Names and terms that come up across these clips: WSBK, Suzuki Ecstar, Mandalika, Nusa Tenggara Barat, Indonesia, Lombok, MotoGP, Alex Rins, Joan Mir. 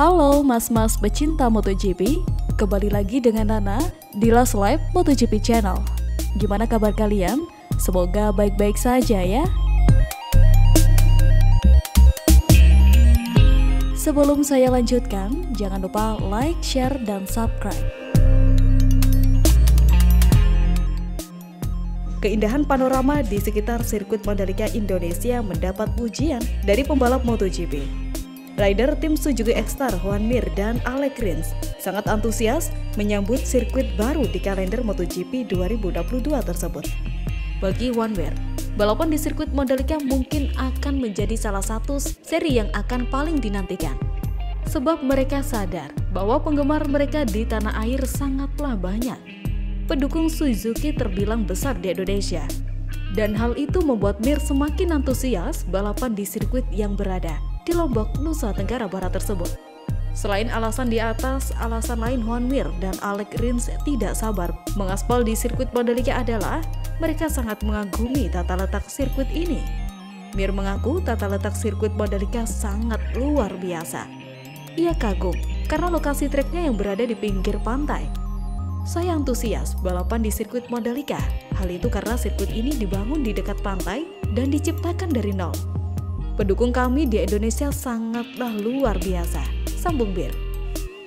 Halo mas-mas pecinta MotoGP, kembali lagi dengan Nana di Last Live MotoGP Channel. Gimana kabar kalian? Semoga baik-baik saja ya. Sebelum saya lanjutkan, jangan lupa like, share, dan subscribe. Keindahan panorama di sekitar sirkuit Mandalika Indonesia mendapat pujian dari pembalap MotoGP. Rider tim Suzuki Ecstar Joan Mir dan Alex Rins sangat antusias menyambut sirkuit baru di kalender MotoGP 2022 tersebut. Bagi Joan Mir, balapan di sirkuit Mandalika mungkin akan menjadi salah satu seri yang akan paling dinantikan. Sebab mereka sadar bahwa penggemar mereka di tanah air sangatlah banyak. Pendukung Suzuki terbilang besar di Indonesia. Dan hal itu membuat Mir semakin antusias balapan di sirkuit yang berada di Lombok, Nusa Tenggara Barat tersebut. Selain alasan di atas, alasan lain Joan Mir dan Alex Rins tidak sabar mengaspal di sirkuit Mandalika adalah mereka sangat mengagumi tata letak sirkuit ini. Mir mengaku tata letak sirkuit Mandalika sangat luar biasa. Ia kagum karena lokasi treknya yang berada di pinggir pantai. Saya antusias balapan di sirkuit Mandalika. Hal itu karena sirkuit ini dibangun di dekat pantai dan diciptakan dari nol. Pendukung kami di Indonesia sangatlah luar biasa, sambung Mir.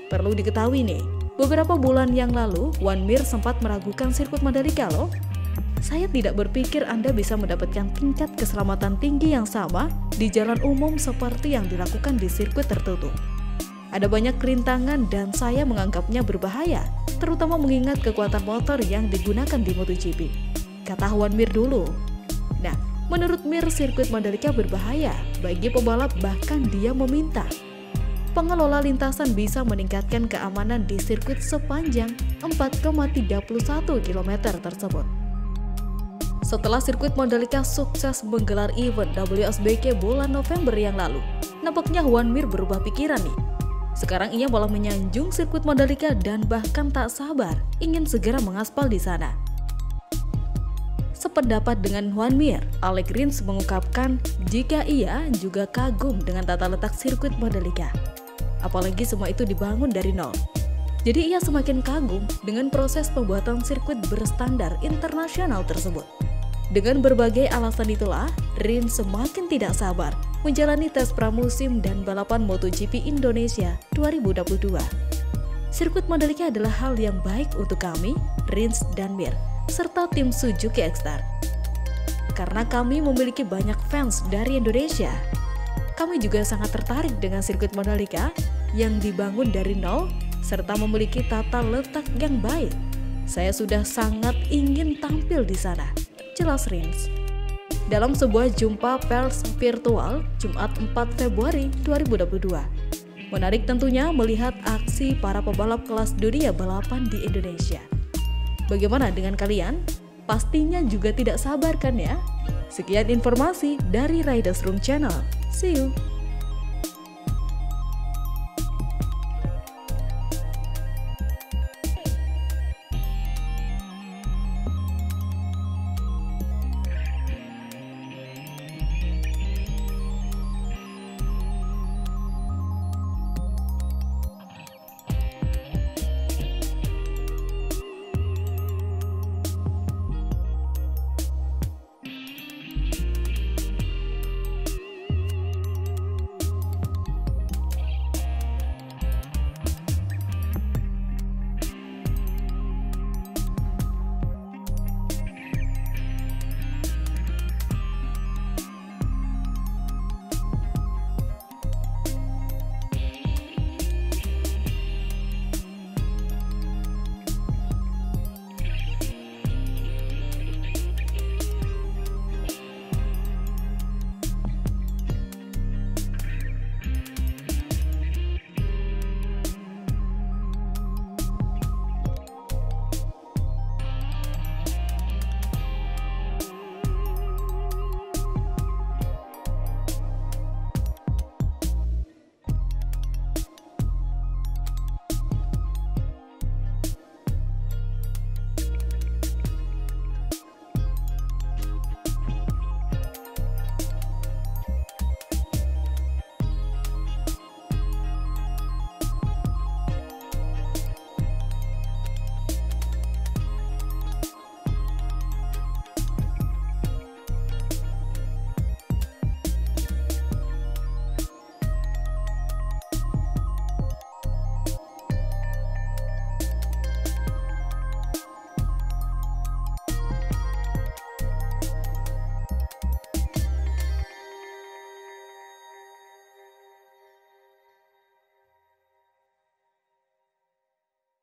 Perlu diketahui nih, beberapa bulan yang lalu Joan Mir sempat meragukan sirkuit Mandalika loh. Saya tidak berpikir Anda bisa mendapatkan tingkat keselamatan tinggi yang sama di jalan umum seperti yang dilakukan di sirkuit tertutup. Ada banyak rintangan dan saya menganggapnya berbahaya, terutama mengingat kekuatan motor yang digunakan di MotoGP, kata Joan Mir dulu. Nah, menurut Mir, sirkuit Mandalika berbahaya bagi pembalap, bahkan dia meminta pengelola lintasan bisa meningkatkan keamanan di sirkuit sepanjang 4,31 km tersebut. Setelah sirkuit Mandalika sukses menggelar event WSBK bulan November yang lalu, nampaknya Joan Mir berubah pikiran nih. Sekarang ia malah menyanjung sirkuit Mandalika dan bahkan tak sabar ingin segera mengaspal di sana. Sependapat dengan Joan Mir, Alex Rins mengungkapkan jika ia juga kagum dengan tata letak sirkuit Mandalika. Apalagi semua itu dibangun dari nol. Jadi ia semakin kagum dengan proses pembuatan sirkuit berstandar internasional tersebut. Dengan berbagai alasan itulah, Rins semakin tidak sabar menjalani tes pramusim dan balapan MotoGP Indonesia 2022. Sirkuit Mandalika adalah hal yang baik untuk kami, Rins dan Mir, serta tim Suzuki Ecstar. Karena kami memiliki banyak fans dari Indonesia. Kami juga sangat tertarik dengan sirkuit Mandalika yang dibangun dari nol serta memiliki tata letak yang baik. Saya sudah sangat ingin tampil di sana, jelas Rins. Dalam sebuah jumpa pers virtual Jumat 4 Februari 2022. Menarik tentunya melihat aksi para pembalap kelas dunia balapan di Indonesia. Bagaimana dengan kalian? Pastinya juga tidak sabar kan ya? Sekian informasi dari Riders Room Channel. See you!